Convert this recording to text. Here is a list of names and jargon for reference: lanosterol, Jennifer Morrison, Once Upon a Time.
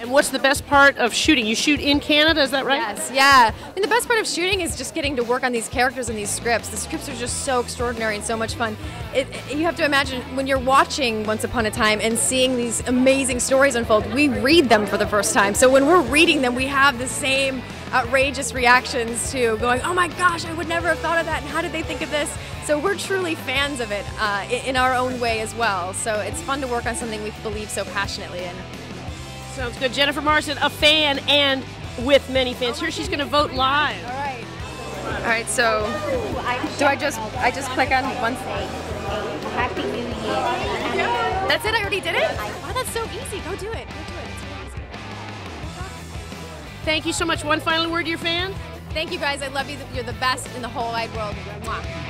And what's the best part of shooting? You shoot in Canada, is that right? Yes, yeah. I mean, the best part of shooting is just getting to work on these characters and these scripts. The scripts are just so extraordinary and so much fun. You have to imagine when you're watching Once Upon a Time and seeing these amazing stories unfold, we read them for the first time. So when we're reading them, we have the same outrageous reactions to going, oh my gosh, I would never have thought of that, and how did they think of this? So we're truly fans of it in our own way as well. So it's fun to work on something we believe so passionately in. Sounds good. Jennifer Morrison, a fan and with many fans. Here she's going to vote live. All right. All right, so do I just click on one thing? Happy New Year. That's it? I already did it? Wow, that's so easy. Go do it. Go do it. Thank you so much. One final word to your fans? Thank you guys. I love you. You're the best in the whole wide world. Mwah.